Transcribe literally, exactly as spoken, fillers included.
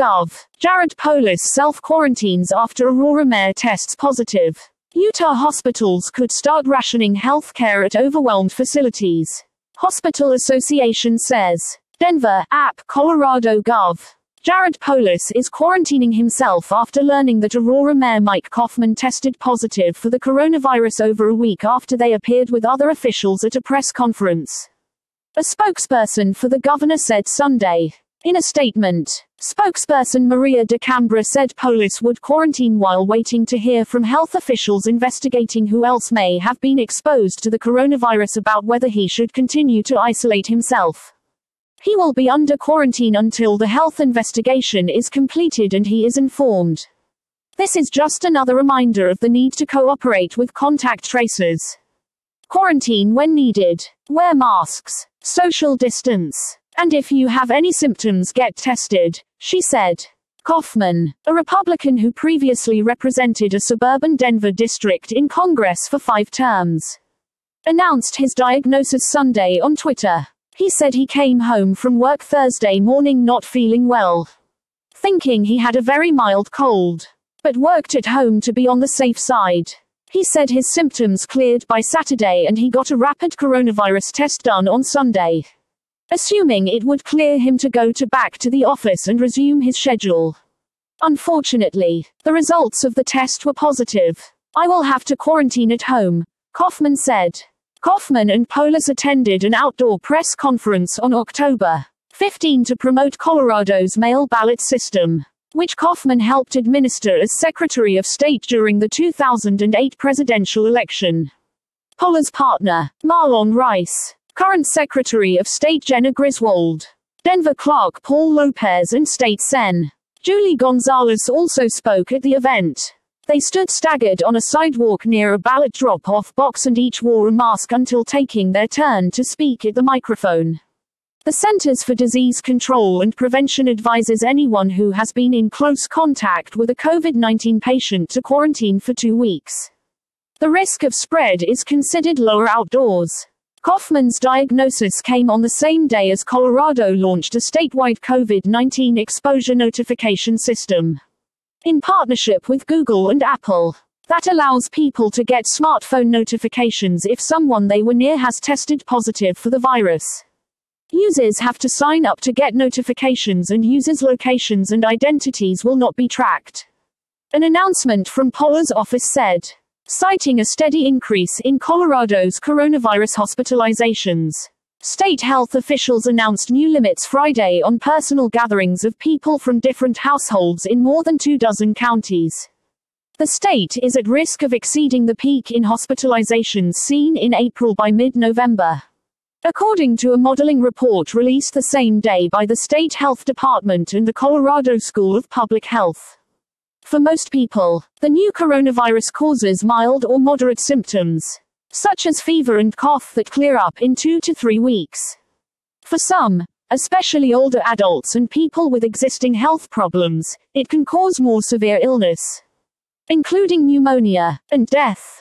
Gov. Jared Polis self-quarantines after Aurora mayor tests positive. Utah hospitals could start rationing healthcare at overwhelmed facilities. Hospital Association says. Denver, App, Colorado Gov. Jared Polis is quarantining himself after learning that Aurora Mayor Mike Coffman tested positive for the coronavirus over a week after they appeared with other officials at a press conference. A spokesperson for the governor said Sunday. In a statement, spokesperson Maria de Cambra said Polis would quarantine while waiting to hear from health officials investigating who else may have been exposed to the coronavirus about whether he should continue to isolate himself. He will be under quarantine until the health investigation is completed and he is informed. This is just another reminder of the need to cooperate with contact tracers. Quarantine when needed. Wear masks. Social distance. And if you have any symptoms, get tested, she said. Coffman, a Republican who previously represented a suburban Denver district in Congress for five terms, announced his diagnosis Sunday on Twitter. He said he came home from work Thursday morning not feeling well, thinking he had a very mild cold, but worked at home to be on the safe side. He said his symptoms cleared by Saturday and he got a rapid coronavirus test done on Sunday, assuming it would clear him to go to back to the office and resume his schedule. Unfortunately, the results of the test were positive. "I will have to quarantine at home," Coffman said. Coffman and Polis attended an outdoor press conference on October fifteenth to promote Colorado's mail ballot system, which Coffman helped administer as Secretary of State during the two thousand eight presidential election. Polis' partner, Marlon Reis, current Secretary of State Jenna Griswold, Denver clerk Paul Lopez and State Sen Julie Gonzalez also spoke at the event. They stood staggered on a sidewalk near a ballot drop-off box and each wore a mask until taking their turn to speak at the microphone. The Centers for Disease Control and Prevention advises anyone who has been in close contact with a COVID nineteen patient to quarantine for two weeks. The risk of spread is considered lower outdoors. Coffman's diagnosis came on the same day as Colorado launched a statewide COVID nineteen exposure notification system, in partnership with Google and Apple, that allows people to get smartphone notifications if someone they were near has tested positive for the virus. Users have to sign up to get notifications and users' locations and identities will not be tracked. An announcement from Polis' office said, citing a steady increase in Colorado's coronavirus hospitalizations, state health officials announced new limits Friday on personal gatherings of people from different households in more than two dozen counties. The state is at risk of exceeding the peak in hospitalizations seen in April by mid-November, according to a modeling report released the same day by the State Health Department and the Colorado School of Public Health. For most people, the new coronavirus causes mild or moderate symptoms, such as fever and cough that clear up in two to three weeks. For some, especially older adults and people with existing health problems, it can cause more severe illness, including pneumonia and death.